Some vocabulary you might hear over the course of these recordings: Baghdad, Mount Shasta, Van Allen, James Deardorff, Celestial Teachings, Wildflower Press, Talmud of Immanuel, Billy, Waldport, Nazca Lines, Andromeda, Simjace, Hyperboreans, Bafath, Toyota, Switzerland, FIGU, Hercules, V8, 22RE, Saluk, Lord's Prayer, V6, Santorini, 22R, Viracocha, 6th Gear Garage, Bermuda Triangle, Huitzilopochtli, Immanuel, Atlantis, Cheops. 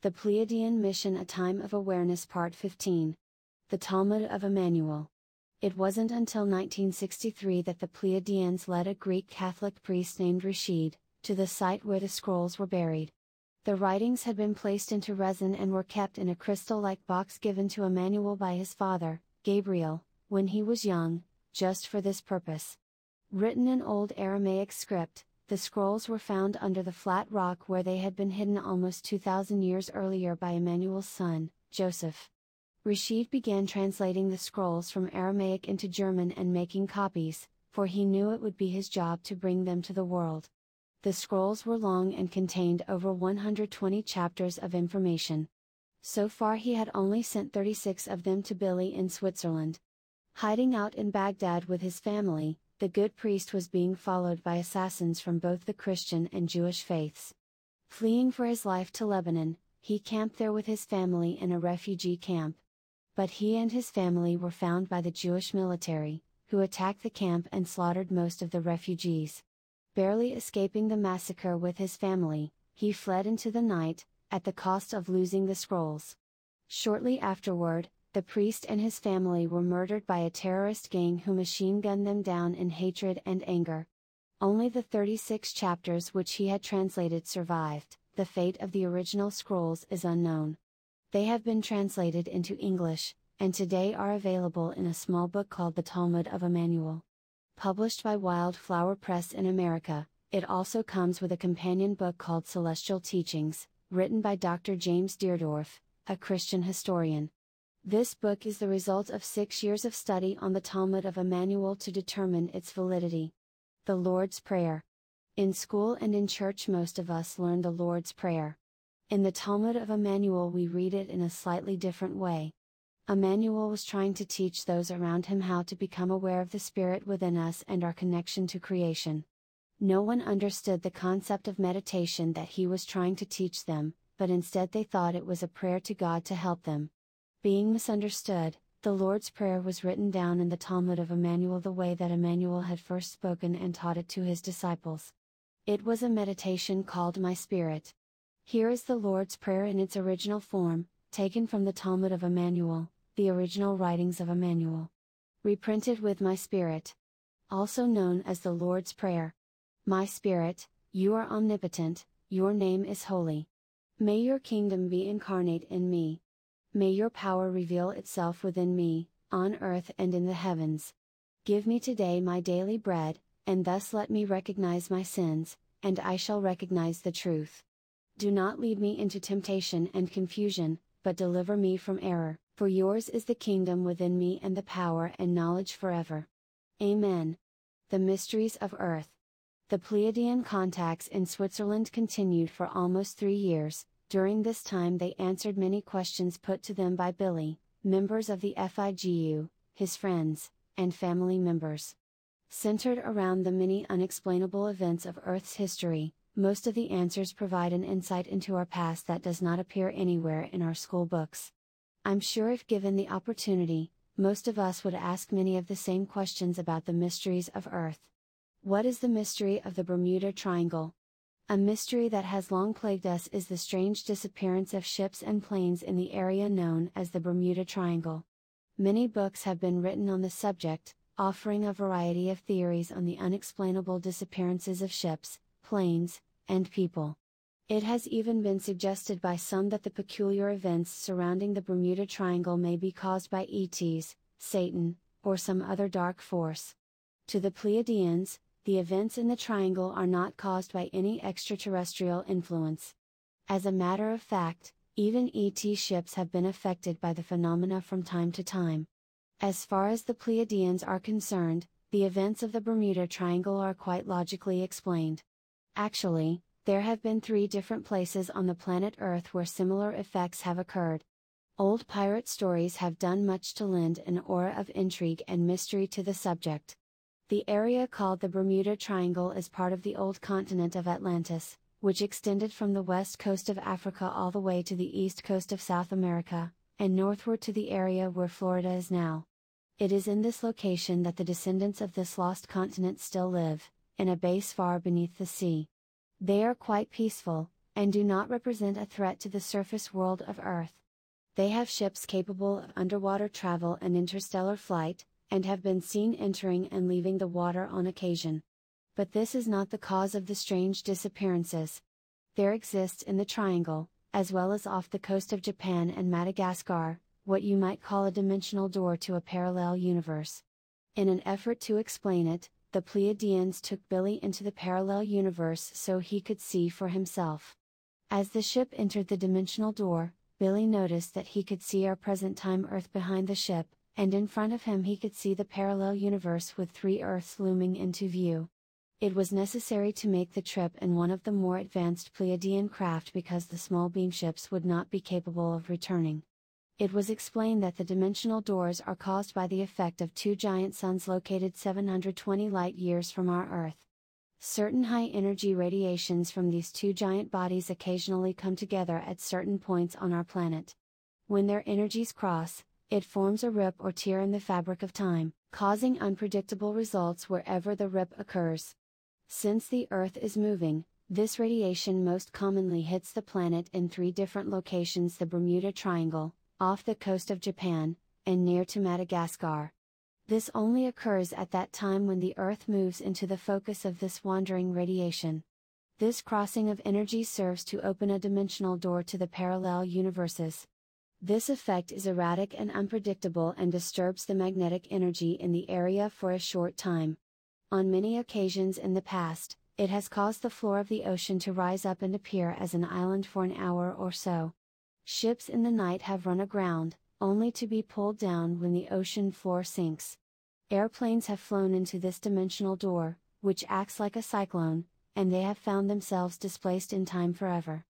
The Pleiadian Mission, A Time of Awareness, Part 15. The Talmud of Immanuel. It wasn't until 1963 that the Pleiadians led a Greek Catholic priest named Rashid to the site where the scrolls were buried. The writings had been placed into resin and were kept in a crystal-like box given to Immanuel by his father, Gabriel, when he was young, just for this purpose. Written in old Aramaic script, the scrolls were found under the flat rock where they had been hidden almost 2,000 years earlier by Immanuel's son, Joseph. Rashid began translating the scrolls from Aramaic into German and making copies, for he knew it would be his job to bring them to the world. The scrolls were long and contained over 120 chapters of information. So far he had only sent 36 of them to Billy in Switzerland. Hiding out in Baghdad with his family, the good priest was being followed by assassins from both the Christian and Jewish faiths. Fleeing for his life to Lebanon, he camped there with his family in a refugee camp. But he and his family were found by the Jewish military, who attacked the camp and slaughtered most of the refugees. Barely escaping the massacre with his family, he fled into the night, at the cost of losing the scrolls. Shortly afterward, the priest and his family were murdered by a terrorist gang who machine-gunned them down in hatred and anger. Only the 36 chapters which he had translated survived. The fate of the original scrolls is unknown. They have been translated into English, and today are available in a small book called The Talmud of Immanuel. Published by Wildflower Press in America, it also comes with a companion book called Celestial Teachings, written by Dr. James Deardorff, a Christian historian. This book is the result of 6 years of study on the Talmud of Immanuel to determine its validity. The Lord's Prayer. In school and in church most of us learn the Lord's Prayer. In the Talmud of Immanuel we read it in a slightly different way. Immanuel was trying to teach those around him how to become aware of the Spirit within us and our connection to creation. No one understood the concept of meditation that he was trying to teach them, but instead they thought it was a prayer to God to help them. Being misunderstood, the Lord's Prayer was written down in the Talmud of Immanuel the way that Immanuel had first spoken and taught it to his disciples. It was a meditation called My Spirit. Here is the Lord's Prayer in its original form, taken from the Talmud of Immanuel, the original writings of Immanuel. Reprinted with My Spirit. Also known as the Lord's Prayer. My Spirit, you are omnipotent, your name is holy. May your kingdom be incarnate in me. May your power reveal itself within me, on earth and in the heavens. Give me today my daily bread, and thus let me recognize my sins, and I shall recognize the truth. Do not lead me into temptation and confusion, but deliver me from error, for yours is the kingdom within me and the power and knowledge forever. Amen. The Mysteries of Earth. The Pleiadian contacts in Switzerland continued for almost 3 years. During this time they answered many questions put to them by Billy, members of the FIGU, his friends, and family members. Centered around the many unexplainable events of Earth's history, most of the answers provide an insight into our past that does not appear anywhere in our school books. I'm sure if given the opportunity, most of us would ask many of the same questions about the mysteries of Earth. What is the mystery of the Bermuda Triangle? A mystery that has long plagued us is the strange disappearance of ships and planes in the area known as the Bermuda Triangle. Many books have been written on the subject, offering a variety of theories on the unexplainable disappearances of ships, planes, and people. It has even been suggested by some that the peculiar events surrounding the Bermuda Triangle may be caused by ETs, Satan, or some other dark force. To the Pleiadians, the events in the triangle are not caused by any extraterrestrial influence. As a matter of fact, even ET ships have been affected by the phenomena from time to time. As far as the Pleiadians are concerned, the events of the Bermuda Triangle are quite logically explained. Actually, there have been 3 different places on the planet Earth where similar effects have occurred. Old pirate stories have done much to lend an aura of intrigue and mystery to the subject. The area called the Bermuda Triangle is part of the old continent of Atlantis, which extended from the west coast of Africa all the way to the east coast of South America, and northward to the area where Florida is now. It is in this location that the descendants of this lost continent still live, in a base far beneath the sea. They are quite peaceful, and do not represent a threat to the surface world of Earth. They have ships capable of underwater travel and interstellar flight, and have been seen entering and leaving the water on occasion. But this is not the cause of the strange disappearances. There exists in the triangle, as well as off the coast of Japan and Madagascar, what you might call a dimensional door to a parallel universe. In an effort to explain it, the Pleiadians took Billy into the parallel universe so he could see for himself. As the ship entered the dimensional door, Billy noticed that he could see our present-time Earth behind the ship, and in front of him he could see the parallel universe with three Earths looming into view. It was necessary to make the trip in one of the more advanced Pleiadian craft because the small beamships would not be capable of returning. It was explained that the dimensional doors are caused by the effect of two giant suns located 720 light-years from our Earth. Certain high-energy radiations from these two giant bodies occasionally come together at certain points on our planet. When their energies cross, it forms a rip or tear in the fabric of time, causing unpredictable results wherever the rip occurs. Since the Earth is moving, this radiation most commonly hits the planet in three different locations: the Bermuda Triangle, off the coast of Japan, and near to Madagascar. This only occurs at that time when the Earth moves into the focus of this wandering radiation. This crossing of energy serves to open a dimensional door to the parallel universes. This effect is erratic and unpredictable and disturbs the magnetic energy in the area for a short time. On many occasions in the past, it has caused the floor of the ocean to rise up and appear as an island for an hour or so. Ships in the night have run aground, only to be pulled down when the ocean floor sinks. Airplanes have flown into this dimensional door, which acts like a cyclone, and they have found themselves displaced in time forever.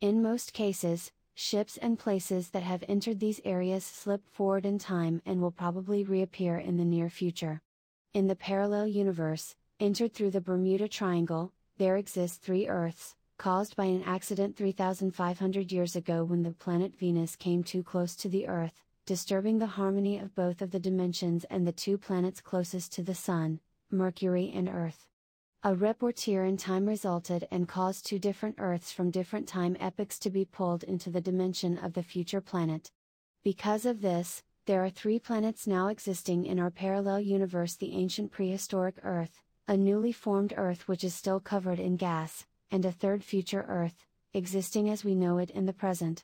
In most cases, ships and places that have entered these areas slip forward in time and will probably reappear in the near future. In the parallel universe, entered through the Bermuda Triangle, there exist three Earths, caused by an accident 3,500 years ago when the planet Venus came too close to the Earth, disturbing the harmony of both of the dimensions and the two planets closest to the Sun, Mercury and Earth. A rip or tear in time resulted and caused two different Earths from different time epochs to be pulled into the dimension of the future planet. Because of this, there are three planets now existing in our parallel universe: the ancient prehistoric Earth, a newly formed Earth which is still covered in gas, and a third future Earth, existing as we know it in the present.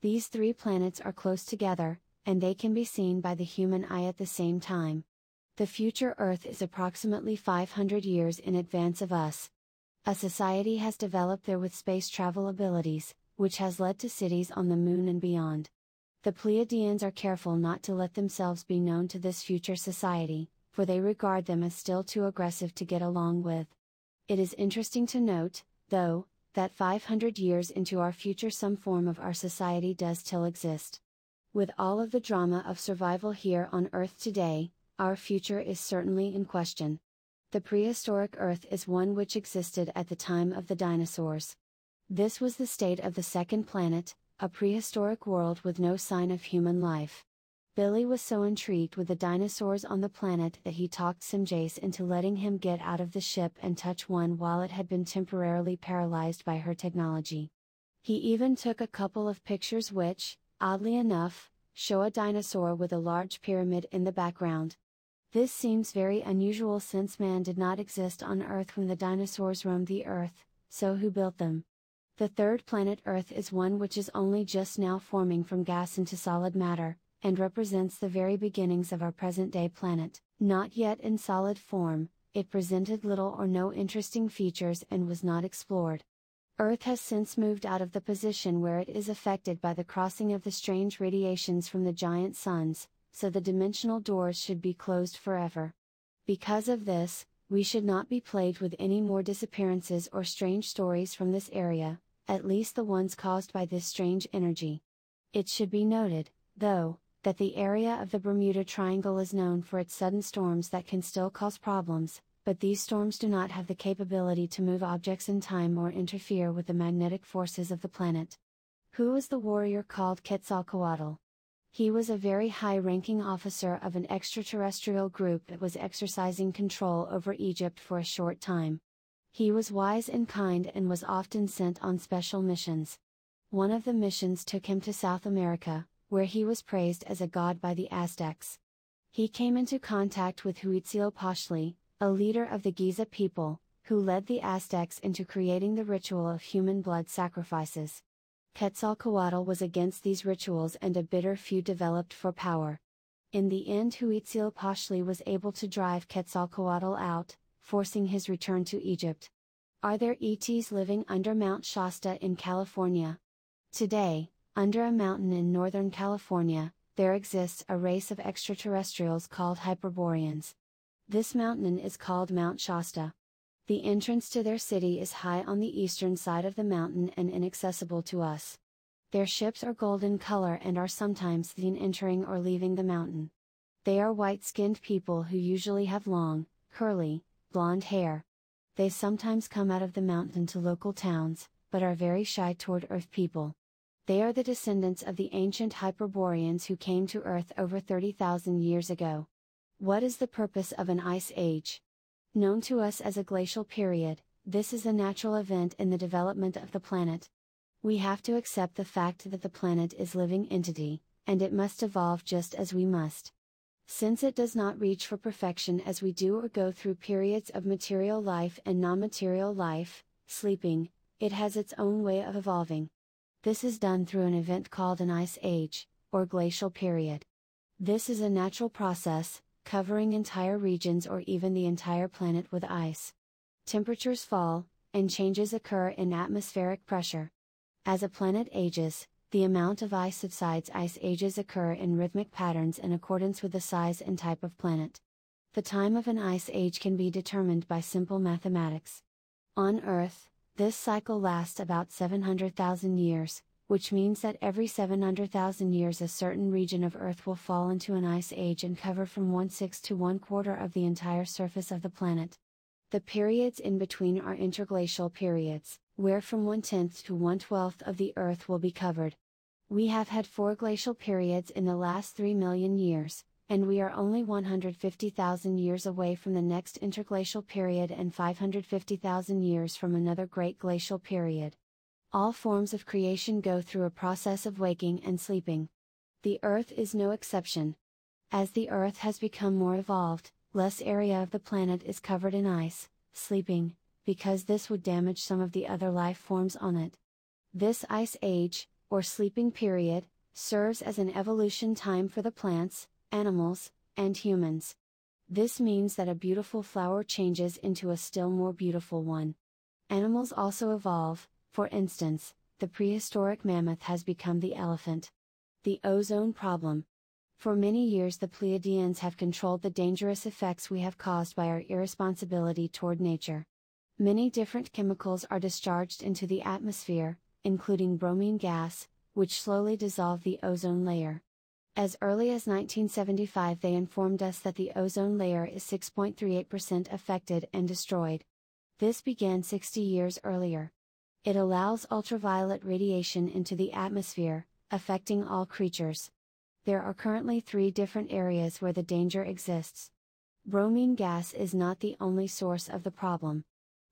These three planets are close together, and they can be seen by the human eye at the same time. The future Earth is approximately 500 years in advance of us. A society has developed there with space travel abilities, which has led to cities on the moon and beyond. The Pleiadians are careful not to let themselves be known to this future society, for they regard them as still too aggressive to get along with. It is interesting to note, though, that 500 years into our future some form of our society does still exist. With all of the drama of survival here on Earth today, our future is certainly in question. The prehistoric Earth is one which existed at the time of the dinosaurs. This was the state of the second planet, a prehistoric world with no sign of human life. Billy was so intrigued with the dinosaurs on the planet that he talked Simjace into letting him get out of the ship and touch one while it had been temporarily paralyzed by her technology. He even took a couple of pictures which, oddly enough, show a dinosaur with a large pyramid in the background. This seems very unusual since man did not exist on Earth when the dinosaurs roamed the Earth, so who built them? The third planet Earth is one which is only just now forming from gas into solid matter, and represents the very beginnings of our present-day planet. Not yet in solid form, it presented little or no interesting features and was not explored. Earth has since moved out of the position where it is affected by the crossing of the strange radiations from the giant suns, so the dimensional doors should be closed forever. Because of this, we should not be plagued with any more disappearances or strange stories from this area, at least the ones caused by this strange energy. It should be noted, though, that the area of the Bermuda Triangle is known for its sudden storms that can still cause problems, but these storms do not have the capability to move objects in time or interfere with the magnetic forces of the planet. Who was the warrior called Quetzalcoatl? He was a very high-ranking officer of an extraterrestrial group that was exercising control over Egypt for a short time. He was wise and kind and was often sent on special missions. One of the missions took him to South America, where he was praised as a god by the Aztecs. He came into contact with Huitzilopochtli, a leader of the Giza people, who led the Aztecs into creating the ritual of human blood sacrifices. Quetzalcoatl was against these rituals and a bitter feud developed for power. In the end, Huitzilopochtli was able to drive Quetzalcoatl out, forcing his return to Egypt. Are there ETs living under Mount Shasta in California? Today, under a mountain in Northern California, there exists a race of extraterrestrials called Hyperboreans. This mountain is called Mount Shasta. The entrance to their city is high on the eastern side of the mountain and inaccessible to us. Their ships are golden color and are sometimes seen entering or leaving the mountain. They are white-skinned people who usually have long, curly, blonde hair. They sometimes come out of the mountain to local towns, but are very shy toward Earth people. They are the descendants of the ancient Hyperboreans who came to Earth over 30,000 years ago. What is the purpose of an ice age? Known to us as a glacial period, this is a natural event in the development of the planet. We have to accept the fact that the planet is a living entity, and it must evolve just as we must. Since it does not reach for perfection as we do or go through periods of material life and non-material life, sleeping, it has its own way of evolving. This is done through an event called an ice age, or glacial period. This is a natural process, covering entire regions or even the entire planet with ice. Temperatures fall, and changes occur in atmospheric pressure. As a planet ages, the amount of ice subsides. Ice ages occur in rhythmic patterns in accordance with the size and type of planet. The time of an ice age can be determined by simple mathematics. On Earth, this cycle lasts about 700,000 years, which means that every 700,000 years a certain region of Earth will fall into an ice age and cover from 1/6 to 1/4 of the entire surface of the planet. The periods in between are interglacial periods, where from 1/10 to 1/12 of the Earth will be covered. We have had 4 glacial periods in the last 3 million years, and we are only 150,000 years away from the next interglacial period and 550,000 years from another great glacial period. All forms of creation go through a process of waking and sleeping. The Earth is no exception. As the Earth has become more evolved, less area of the planet is covered in ice, sleeping, because this would damage some of the other life forms on it. This ice age, or sleeping period, serves as an evolution time for the plants, animals, and humans. This means that a beautiful flower changes into a still more beautiful one. Animals also evolve. For instance, the prehistoric mammoth has become the elephant. The ozone problem. For many years the Pleiadians have controlled the dangerous effects we have caused by our irresponsibility toward nature. Many different chemicals are discharged into the atmosphere, including bromine gas, which slowly dissolve the ozone layer. As early as 1975 they informed us that the ozone layer is 6.38% affected and destroyed. This began 60 years earlier. It allows ultraviolet radiation into the atmosphere, affecting all creatures. There are currently 3 different areas where the danger exists. Bromine gas is not the only source of the problem.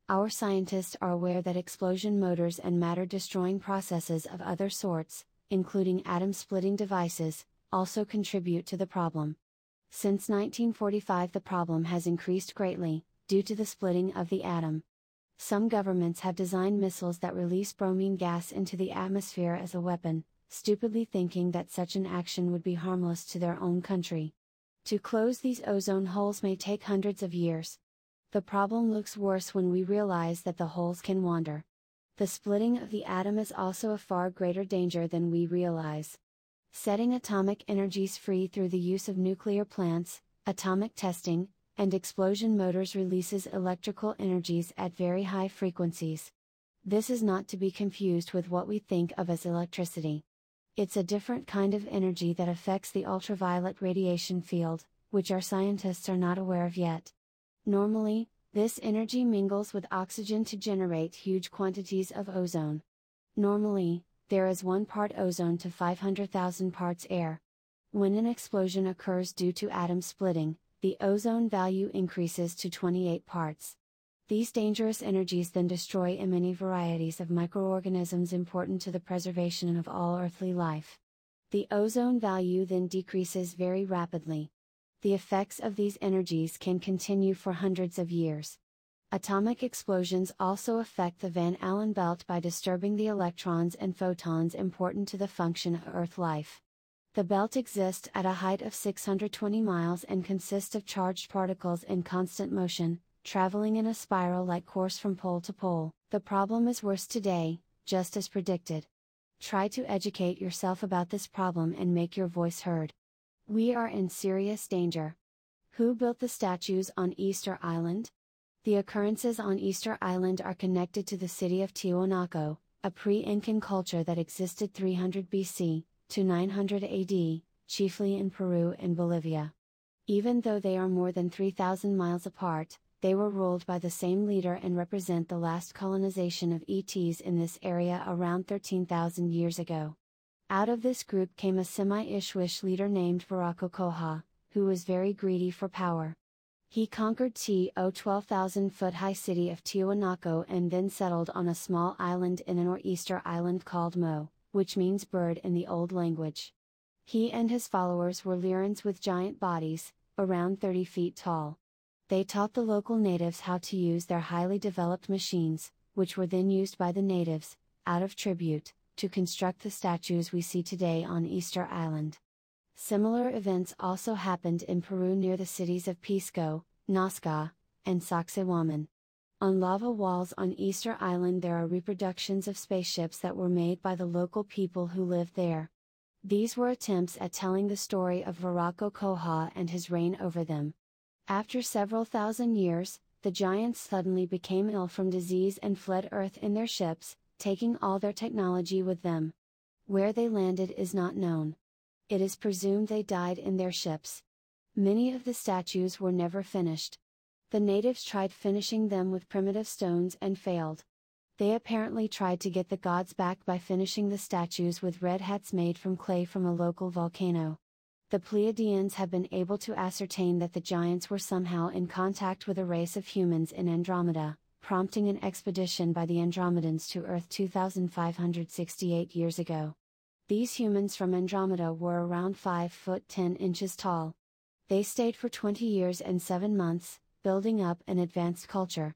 Our scientists are aware that explosion motors and matter-destroying processes of other sorts, including atom-splitting devices, also contribute to the problem. Since 1945 the problem has increased greatly, due to the splitting of the atom. Some governments have designed missiles that release bromine gas into the atmosphere as a weapon, stupidly thinking that such an action would be harmless to their own country. To close these ozone holes may take hundreds of years. The problem looks worse when we realize that the holes can wander. The splitting of the atom is also a far greater danger than we realize. Setting atomic energies free through the use of nuclear plants, atomic testing, and explosion motors releases electrical energies at very high frequencies. This is not to be confused with what we think of as electricity. It's a different kind of energy that affects the ultraviolet radiation field, which our scientists are not aware of yet. Normally, this energy mingles with oxygen to generate huge quantities of ozone. Normally, there is 1 part ozone to 500,000 parts air. When an explosion occurs due to atom splitting, the ozone value increases to 28 parts. These dangerous energies then destroy in many varieties of microorganisms important to the preservation of all earthly life. The ozone value then decreases very rapidly. The effects of these energies can continue for hundreds of years. Atomic explosions also affect the Van Allen belt by disturbing the electrons and photons important to the function of Earth life. The belt exists at a height of 620 miles and consists of charged particles in constant motion, traveling in a spiral-like course from pole to pole. The problem is worse today, just as predicted. Try to educate yourself about this problem and make your voice heard. We are in serious danger. Who built the statues on Easter Island? The occurrences on Easter Island are connected to the city of Tiwanaku, a pre-Incan culture that existed 300 BC to 900 AD, chiefly in Peru and Bolivia. Even though they are more than 3,000 miles apart, they were ruled by the same leader and represent the last colonization of ETs in this area around 13,000 years ago. Out of this group came a semi-Ishwish leader named Viracocha, who was very greedy for power. He conquered the 12,000-foot-high city of Tiwanaku and then settled on a small island in an nor'easter island called Mo, which means bird in the old language. He and his followers were Lyrans with giant bodies, around 30 feet tall. They taught the local natives how to use their highly developed machines, which were then used by the natives, out of tribute, to construct the statues we see today on Easter Island. Similar events also happened in Peru near the cities of Pisco, Nazca, and Sacsayhuaman. On lava walls on Easter Island there are reproductions of spaceships that were made by the local people who lived there. These were attempts at telling the story of Viracocha and his reign over them. After several thousand years, the giants suddenly became ill from disease and fled Earth in their ships, taking all their technology with them. Where they landed is not known. It is presumed they died in their ships. Many of the statues were never finished. The natives tried finishing them with primitive stones and failed. They apparently tried to get the gods back by finishing the statues with red hats made from clay from a local volcano. The Pleiadians have been able to ascertain that the giants were somehow in contact with a race of humans in Andromeda, prompting an expedition by the Andromedans to Earth 2,568 years ago. These humans from Andromeda were around 5 foot 10 inches tall. They stayed for 20 years and 7 months, building up an advanced culture.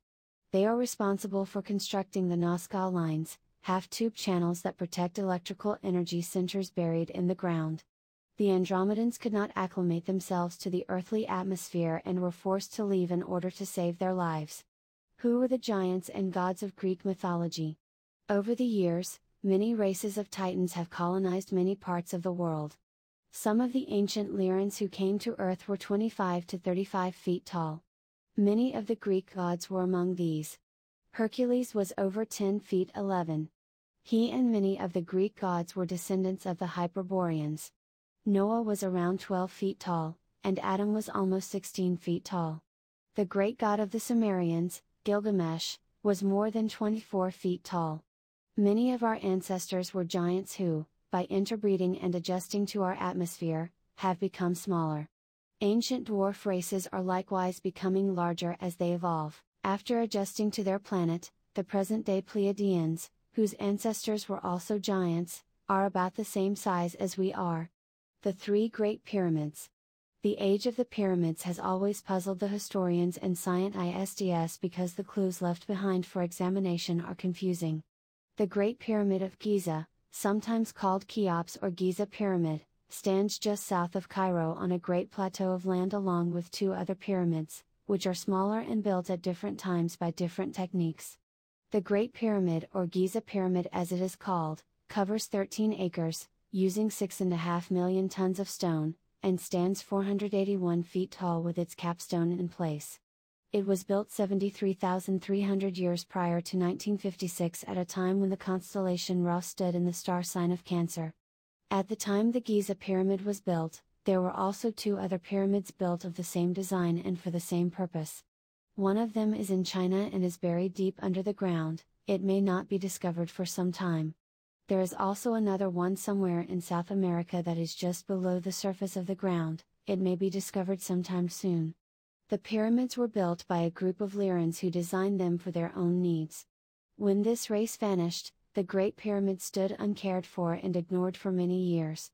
They are responsible for constructing the Nazca lines, half-tube channels that protect electrical energy centers buried in the ground. The Andromedans could not acclimate themselves to the earthly atmosphere and were forced to leave in order to save their lives. Who were the giants and gods of Greek mythology? Over the years, many races of titans have colonized many parts of the world. Some of the ancient Lyrans who came to Earth were 25 to 35 feet tall. Many of the Greek gods were among these. Hercules was over 10 feet 11. He and many of the Greek gods were descendants of the Hyperboreans. Noah was around 12 feet tall, and Adam was almost 16 feet tall. The great god of the Sumerians, Gilgamesh, was more than 24 feet tall. Many of our ancestors were giants who, by interbreeding and adjusting to our atmosphere, have become smaller. Ancient dwarf races are likewise becoming larger as they evolve. After adjusting to their planet, the present-day Pleiadians, whose ancestors were also giants, are about the same size as we are. The Three Great Pyramids. The age of the pyramids has always puzzled the historians and scientists because the clues left behind for examination are confusing. The Great Pyramid of Giza, sometimes called Cheops or Giza Pyramid, stands just south of Cairo on a great plateau of land along with two other pyramids, which are smaller and built at different times by different techniques. The Great Pyramid or Giza Pyramid as it is called, covers 13 acres, using 6.5 million tons of stone, and stands 481 feet tall with its capstone in place. It was built 73,300 years prior to 1956 at a time when the constellation Ra stood in the star sign of Cancer. At the time the Giza Pyramid was built, there were also two other pyramids built of the same design and for the same purpose. One of them is in China and is buried deep under the ground, it may not be discovered for some time. There is also another one somewhere in South America that is just below the surface of the ground, it may be discovered sometime soon. The pyramids were built by a group of Lyrans who designed them for their own needs. When this race vanished, the Great Pyramid stood uncared for and ignored for many years.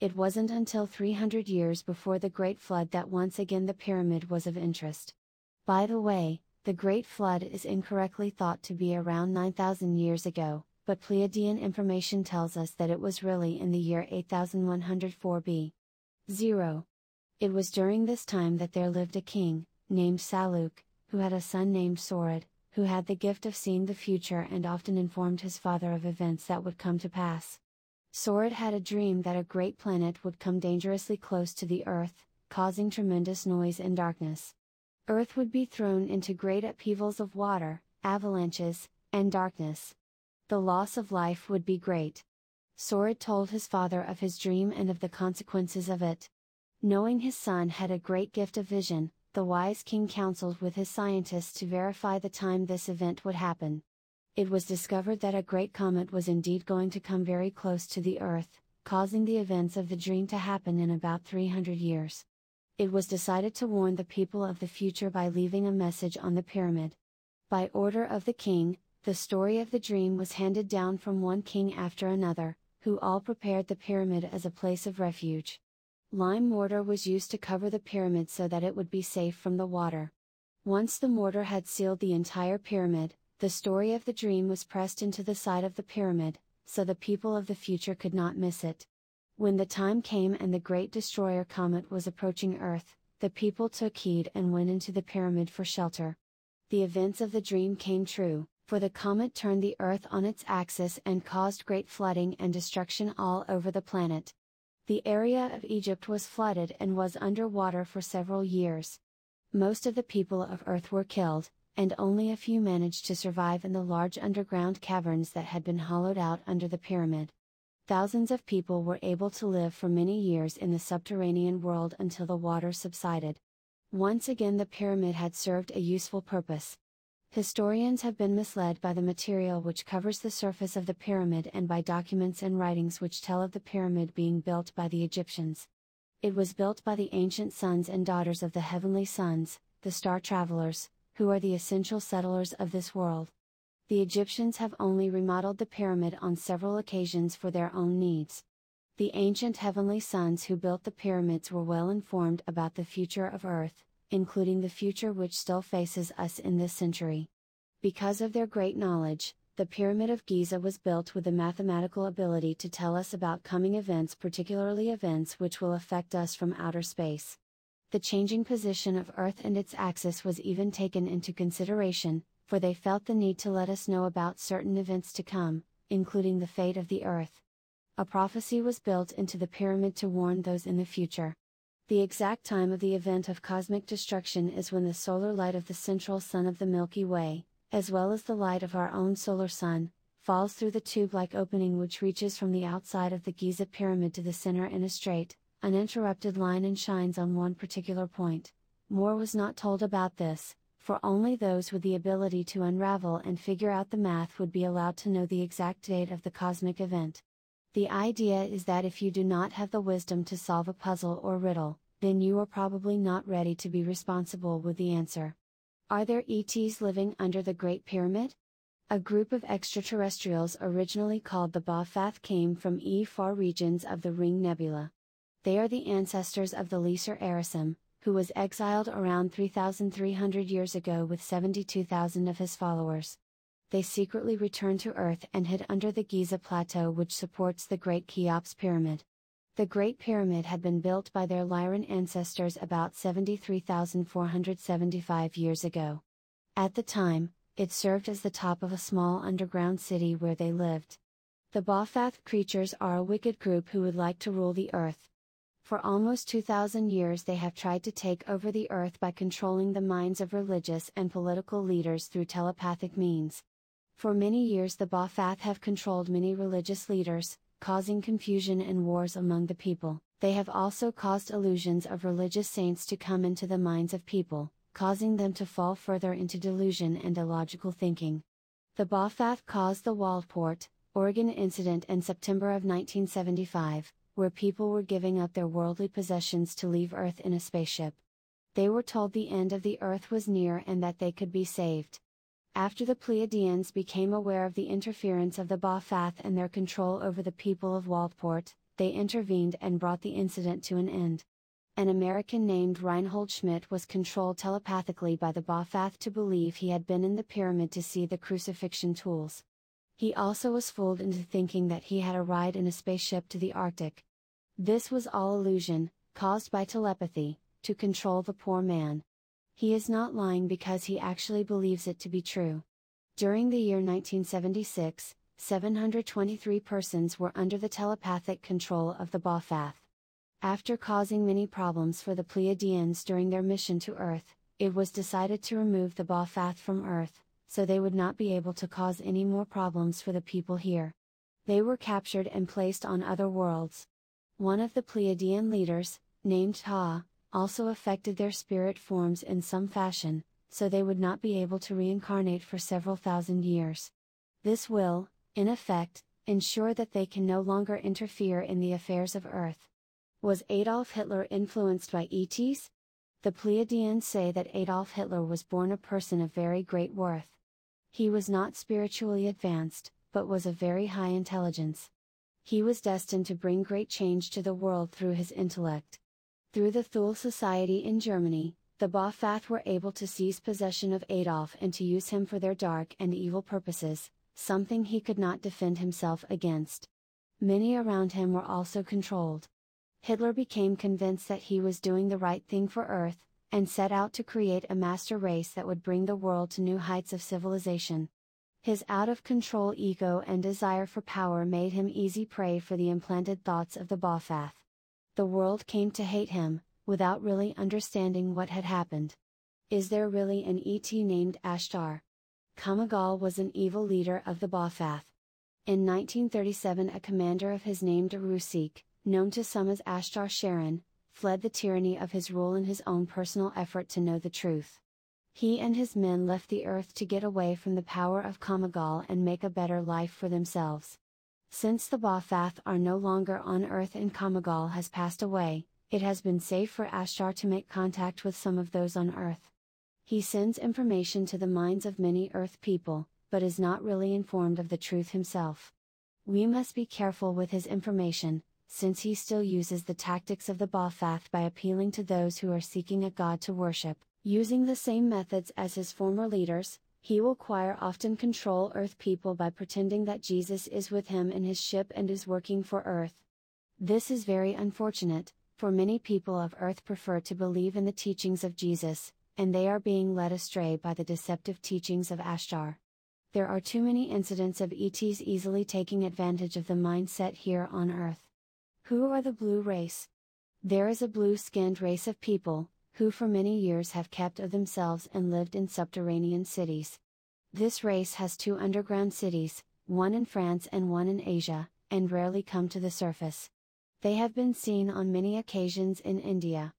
It wasn't until 300 years before the Great Flood that once again the pyramid was of interest. By the way, the Great Flood is incorrectly thought to be around 9,000 years ago, but Pleiadian information tells us that it was really in the year 8104 B.0. It was during this time that there lived a king, named Saluk, who had a son named Sorid, who had the gift of seeing the future and often informed his father of events that would come to pass. Sorid had a dream that a great planet would come dangerously close to the Earth, causing tremendous noise and darkness. Earth would be thrown into great upheavals of water, avalanches, and darkness. The loss of life would be great. Sorid told his father of his dream and of the consequences of it. Knowing his son had a great gift of vision, the wise king counseled with his scientists to verify the time this event would happen. It was discovered that a great comet was indeed going to come very close to the Earth, causing the events of the dream to happen in about 300 years. It was decided to warn the people of the future by leaving a message on the pyramid. By order of the king, the story of the dream was handed down from one king after another, who all prepared the pyramid as a place of refuge. Lime mortar was used to cover the pyramid so that it would be safe from the water. Once the mortar had sealed the entire pyramid, the story of the dream was pressed into the side of the pyramid, so the people of the future could not miss it. When the time came and the great destroyer comet was approaching Earth, the people took heed and went into the pyramid for shelter. The events of the dream came true, for the comet turned the Earth on its axis and caused great flooding and destruction all over the planet. The area of Egypt was flooded and was under water for several years. Most of the people of Earth were killed, and only a few managed to survive in the large underground caverns that had been hollowed out under the pyramid. Thousands of people were able to live for many years in the subterranean world until the water subsided. Once again the pyramid had served a useful purpose. Historians have been misled by the material which covers the surface of the pyramid and by documents and writings which tell of the pyramid being built by the Egyptians. It was built by the ancient sons and daughters of the heavenly sons, the star travelers, who are the essential settlers of this world. The Egyptians have only remodeled the pyramid on several occasions for their own needs. The ancient heavenly sons who built the pyramids were well informed about the future of Earth, including the future which still faces us in this century. Because of their great knowledge, the Pyramid of Giza was built with the mathematical ability to tell us about coming events, particularly events which will affect us from outer space. The changing position of Earth and its axis was even taken into consideration, for they felt the need to let us know about certain events to come, including the fate of the Earth. A prophecy was built into the pyramid to warn those in the future. The exact time of the event of cosmic destruction is when the solar light of the central sun of the Milky Way, as well as the light of our own solar sun, falls through the tube-like opening which reaches from the outside of the Giza pyramid to the center in a straight, uninterrupted line and shines on one particular point. More was not told about this, for only those with the ability to unravel and figure out the math would be allowed to know the exact date of the cosmic event. The idea is that if you do not have the wisdom to solve a puzzle or riddle, then you are probably not ready to be responsible with the answer. Are there ETs living under the Great Pyramid? A group of extraterrestrials originally called the Bafath came from far regions of the Ring Nebula. They are the ancestors of the Lesser Arasim, who was exiled around 3,300 years ago with 72,000 of his followers. They secretly returned to Earth and hid under the Giza Plateau which supports the Great Cheops Pyramid. The Great Pyramid had been built by their Lyran ancestors about 73,475 years ago. At the time, it served as the top of a small underground city where they lived. The Bafath creatures are a wicked group who would like to rule the Earth. For almost 2,000 years they have tried to take over the Earth by controlling the minds of religious and political leaders through telepathic means. For many years the Bafath have controlled many religious leaders, causing confusion and wars among the people. They have also caused illusions of religious saints to come into the minds of people, causing them to fall further into delusion and illogical thinking. The Bafath caused the Waldport, Oregon incident in September of 1975. Where people were giving up their worldly possessions to leave Earth in a spaceship. they were told the end of the earth was near and that they could be saved. After the Pleiadians became aware of the interference of the Bafath and their control over the people of Waldport, they intervened and brought the incident to an end. An American named Reinhold Schmidt was controlled telepathically by the Bafath to believe he had been in the pyramid to see the crucifixion tools. He also was fooled into thinking that he had a ride in a spaceship to the Arctic. This was all illusion, caused by telepathy, to control the poor man. He is not lying because he actually believes it to be true. During the year 1976, 723 persons were under the telepathic control of the Bafath. After causing many problems for the Pleiadians during their mission to Earth, it was decided to remove the Bafath from Earth, so they would not be able to cause any more problems for the people here. They were captured and placed on other worlds. One of the Pleiadian leaders, named Ta, also affected their spirit forms in some fashion, so they would not be able to reincarnate for several thousand years. This will, in effect, ensure that they can no longer interfere in the affairs of Earth. Was Adolf Hitler influenced by ETs? The Pleiadians say that Adolf Hitler was born a person of very great worth. He was not spiritually advanced, but was of very high intelligence. He was destined to bring great change to the world through his intellect. Through the Thule Society in Germany, the Bafath were able to seize possession of Adolf and to use him for their dark and evil purposes, something he could not defend himself against. Many around him were also controlled. Hitler became convinced that he was doing the right thing for Earth, and set out to create a master race that would bring the world to new heights of civilization. His out-of-control ego and desire for power made him easy prey for the implanted thoughts of the Bafath. The world came to hate him, without really understanding what had happened. Is there really an ET named Ashtar? Kamagol was an evil leader of the Bafath. In 1937 a commander of his named Arusik, known to some as Ashtar Sharon, fled the tyranny of his rule in his own personal effort to know the truth. He and his men left the earth to get away from the power of Kamagol and make a better life for themselves. Since the Bafath are no longer on earth and Kamagol has passed away, it has been safe for Ashtar to make contact with some of those on earth. He sends information to the minds of many earth people, but is not really informed of the truth himself. We must be careful with his information, since he still uses the tactics of the Bafath by appealing to those who are seeking a god to worship. Using the same methods as his former leaders, he will often control Earth people by pretending that Jesus is with him in his ship and is working for Earth. This is very unfortunate, for many people of Earth prefer to believe in the teachings of Jesus, and they are being led astray by the deceptive teachings of Ashtar. There are too many incidents of ETs easily taking advantage of the mindset here on Earth. Who are the blue race? There is a blue-skinned race of people, who for many years have kept of themselves and lived in subterranean cities. This race has two underground cities, one in France and one in Asia, and rarely come to the surface. They have been seen on many occasions in India.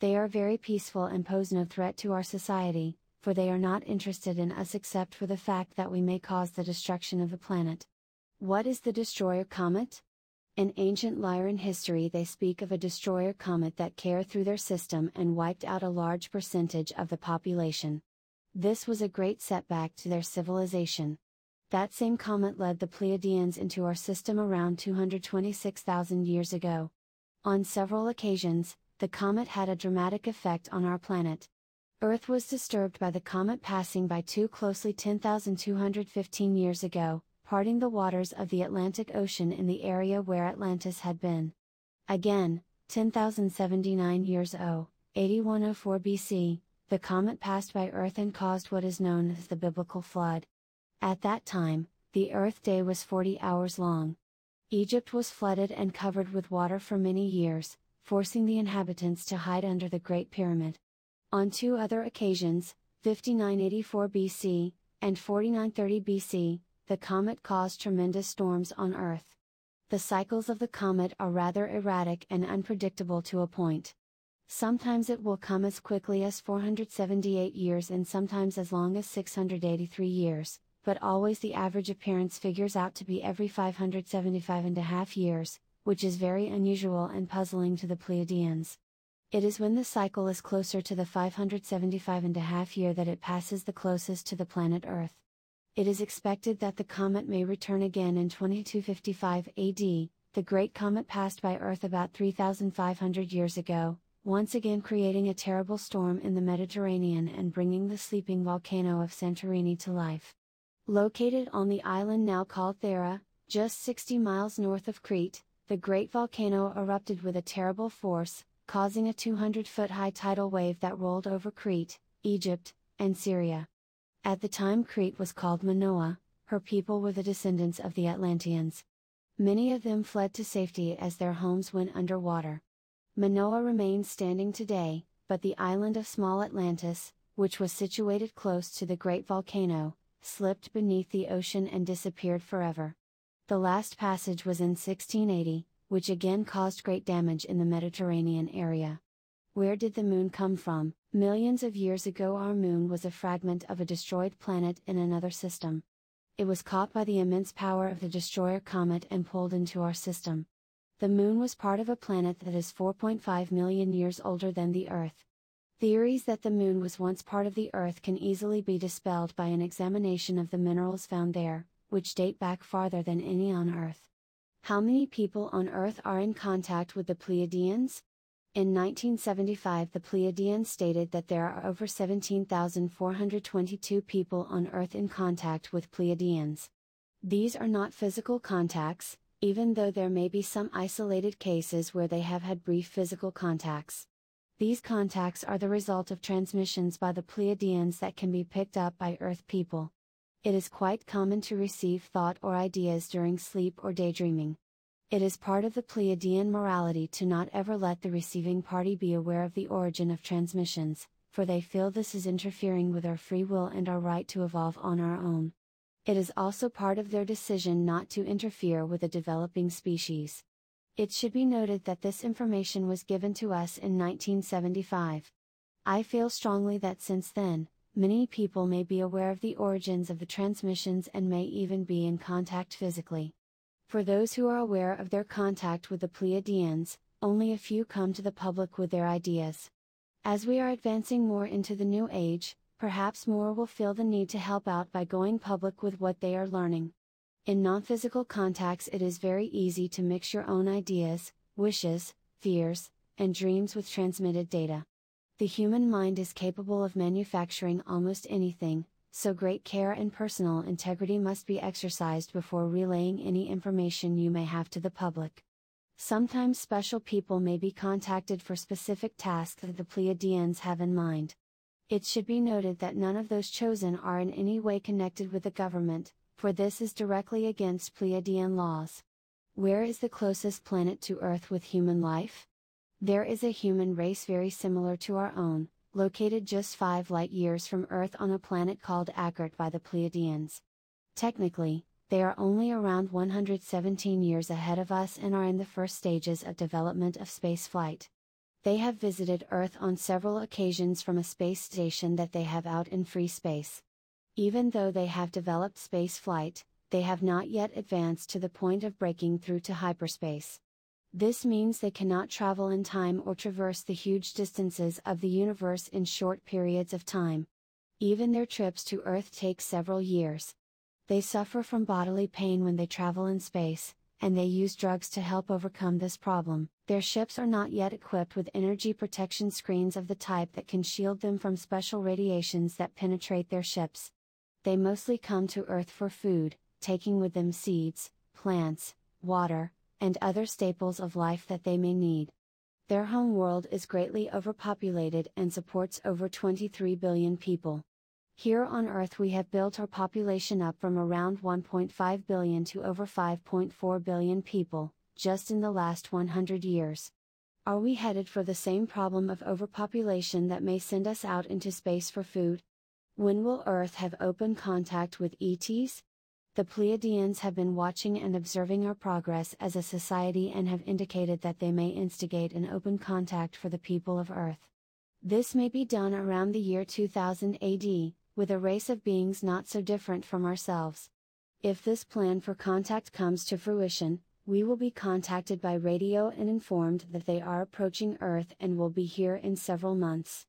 They are very peaceful and pose no threat to our society, for they are not interested in us except for the fact that we may cause the destruction of the planet. What is the destroyer comet? In ancient Lyran history they speak of a destroyer comet that came through their system and wiped out a large percentage of the population. This was a great setback to their civilization. That same comet led the Pleiadians into our system around 226,000 years ago. On several occasions, the comet had a dramatic effect on our planet. Earth was disturbed by the comet passing by too closely 10,215 years ago, parting the waters of the Atlantic Ocean in the area where Atlantis had been. Again, 10,079 years ago, 8104 BC, the comet passed by Earth and caused what is known as the biblical flood. At that time, the Earth day was 40 hours long. Egypt was flooded and covered with water for many years, forcing the inhabitants to hide under the Great Pyramid. On two other occasions, 5984 BC, and 4930 BC, the comet caused tremendous storms on Earth. The cycles of the comet are rather erratic and unpredictable to a point. Sometimes it will come as quickly as 478 years and sometimes as long as 683 years, but always the average appearance figures out to be every 575 and a half years, which is very unusual and puzzling to the Pleiadians. It is when the cycle is closer to the 575.5 year that it passes the closest to the planet Earth. It is expected that the comet may return again in 2255 AD, the Great Comet passed by Earth about 3,500 years ago, once again creating a terrible storm in the Mediterranean and bringing the sleeping volcano of Santorini to life. Located on the island now called Thera, just 60 miles north of Crete, the great volcano erupted with a terrible force, causing a 200-foot-high tidal wave that rolled over Crete, Egypt, and Syria. At the time Crete was called Minoa, her people were the descendants of the Atlanteans. Many of them fled to safety as their homes went underwater. Minoa remains standing today, but the island of small Atlantis, which was situated close to the great volcano, slipped beneath the ocean and disappeared forever. The last passage was in 1680, which again caused great damage in the Mediterranean area. Where did the moon come from? Millions of years ago our moon was a fragment of a destroyed planet in another system. It was caught by the immense power of the destroyer comet and pulled into our system. The moon was part of a planet that is 4.5 million years older than the Earth. Theories that the moon was once part of the Earth can easily be dispelled by an examination of the minerals found there, which date back farther than any on Earth. How many people on Earth are in contact with the Pleiadians? In 1975 the Pleiadians stated that there are over 17,422 people on Earth in contact with Pleiadians. These are not physical contacts, even though there may be some isolated cases where they have had brief physical contacts. These contacts are the result of transmissions by the Pleiadians that can be picked up by Earth people. It is quite common to receive thought or ideas during sleep or daydreaming. It is part of the Pleiadian morality to not ever let the receiving party be aware of the origin of transmissions, for they feel this is interfering with our free will and our right to evolve on our own. It is also part of their decision not to interfere with a developing species. It should be noted that this information was given to us in 1975. I feel strongly that since then, many people may be aware of the origins of the transmissions and may even be in contact physically. For those who are aware of their contact with the Pleiadians, only a few come to the public with their ideas. As we are advancing more into the new age, perhaps more will feel the need to help out by going public with what they are learning. In non-physical contacts it is very easy to mix your own ideas, wishes, fears, and dreams with transmitted data. The human mind is capable of manufacturing almost anything, so great care and personal integrity must be exercised before relaying any information you may have to the public. Sometimes special people may be contacted for specific tasks that the Pleiadians have in mind. It should be noted that none of those chosen are in any way connected with the government, for this is directly against Pleiadian laws. Where is the closest planet to Earth with human life? There is a human race very similar to our own, located just 5 light years from Earth on a planet called Akert by the Pleiadians. Technically, they are only around 117 years ahead of us and are in the first stages of development of spaceflight. They have visited Earth on several occasions from a space station that they have out in free space. Even though they have developed spaceflight, they have not yet advanced to the point of breaking through to hyperspace. This means they cannot travel in time or traverse the huge distances of the universe in short periods of time. Even their trips to Earth take several years. They suffer from bodily pain when they travel in space, and they use drugs to help overcome this problem. Their ships are not yet equipped with energy protection screens of the type that can shield them from special radiations that penetrate their ships. They mostly come to Earth for food, taking with them seeds, plants, water, and other staples of life that they may need. Their home world is greatly overpopulated and supports over 23 billion people. Here on Earth we have built our population up from around 1.5 billion to over 5.4 billion people, just in the last 100 years. Are we headed for the same problem of overpopulation that may send us out into space for food? When will Earth have open contact with ETs? The Pleiadians have been watching and observing our progress as a society and have indicated that they may instigate an open contact for the people of Earth. This may be done around the year 2000 AD, with a race of beings not so different from ourselves. If this plan for contact comes to fruition, we will be contacted by radio and informed that they are approaching Earth and will be here in several months.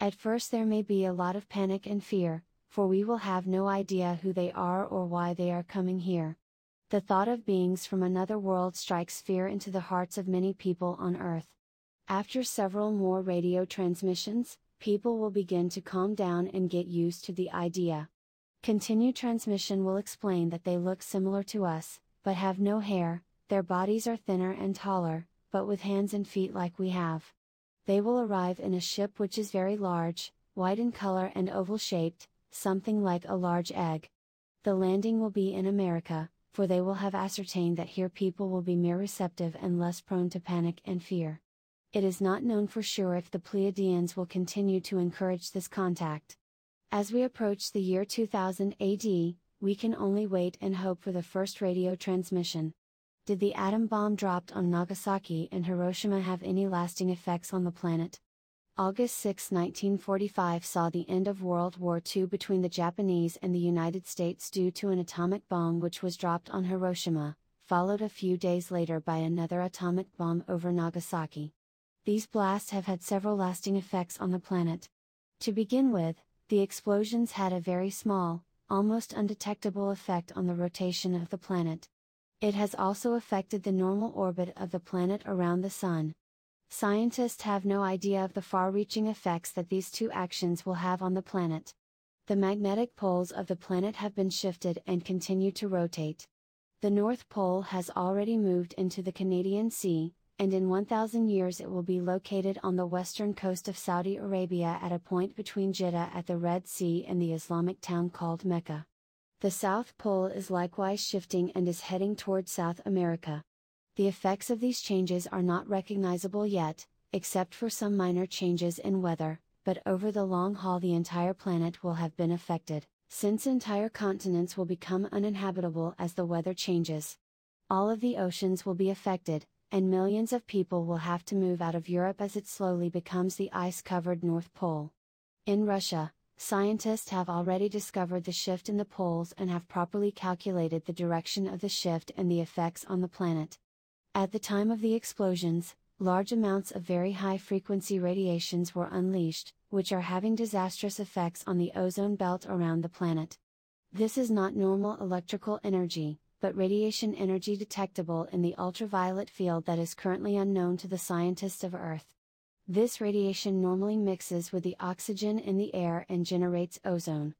At first there may be a lot of panic and fear, for we will have no idea who they are or why they are coming here. The thought of beings from another world strikes fear into the hearts of many people on Earth. After several more radio transmissions, people will begin to calm down and get used to the idea. Continued transmission will explain that they look similar to us, but have no hair. Their bodies are thinner and taller, but with hands and feet like we have. They will arrive in a ship which is very large, white in color and oval-shaped, something like a large egg. The landing will be in America, for they will have ascertained that here people will be more receptive and less prone to panic and fear. It is not known for sure if the Pleiadians will continue to encourage this contact. As we approach the year 2000 AD, we can only wait and hope for the first radio transmission. Did the atom bomb dropped on Nagasaki and Hiroshima have any lasting effects on the planet? August 6, 1945 saw the end of World War II between the Japanese and the United States due to an atomic bomb which was dropped on Hiroshima, followed a few days later by another atomic bomb over Nagasaki. These blasts have had several lasting effects on the planet. To begin with, the explosions had a very small, almost undetectable effect on the rotation of the planet. It has also affected the normal orbit of the planet around the Sun. Scientists have no idea of the far-reaching effects that these two actions will have on the planet. The magnetic poles of the planet have been shifted and continue to rotate. The North Pole has already moved into the Canadian Sea, and in 1,000 years it will be located on the western coast of Saudi Arabia at a point between Jeddah at the Red Sea and the Islamic town called Mecca. The South Pole is likewise shifting and is heading toward South America. The effects of these changes are not recognizable yet, except for some minor changes in weather, but over the long haul the entire planet will have been affected, since entire continents will become uninhabitable as the weather changes. All of the oceans will be affected, and millions of people will have to move out of Europe as it slowly becomes the ice-covered North Pole. In Russia, scientists have already discovered the shift in the poles and have properly calculated the direction of the shift and the effects on the planet. At the time of the explosions, large amounts of very high-frequency radiations were unleashed, which are having disastrous effects on the ozone belt around the planet. This is not normal electrical energy, but radiation energy detectable in the ultraviolet field that is currently unknown to the scientists of Earth. This radiation normally mixes with the oxygen in the air and generates ozone.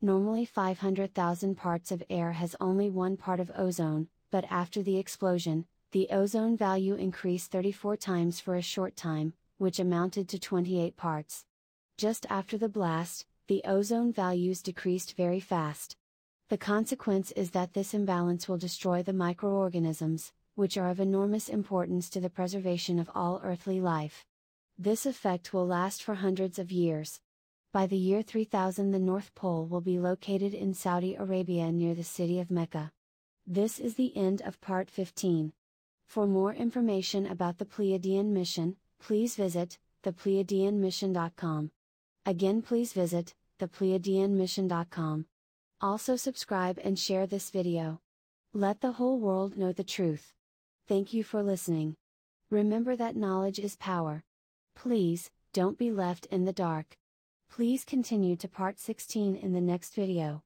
Normally 500,000 parts of air has only one part of ozone, but after the explosion, the ozone value increased 34 times for a short time, which amounted to 28 parts. Just after the blast, the ozone values decreased very fast. The consequence is that this imbalance will destroy the microorganisms, which are of enormous importance to the preservation of all earthly life. This effect will last for hundreds of years. By the year 3000 the North Pole will be located in Saudi Arabia near the city of Mecca. This is the end of part 15. For more information about the Pleiadian mission, please visit thepleiadianmission.com. Again please visit thepleiadianmission.com. Also subscribe and share this video. Let the whole world know the truth. Thank you for listening. Remember that knowledge is power. Please, don't be left in the dark. Please continue to part 16 in the next video.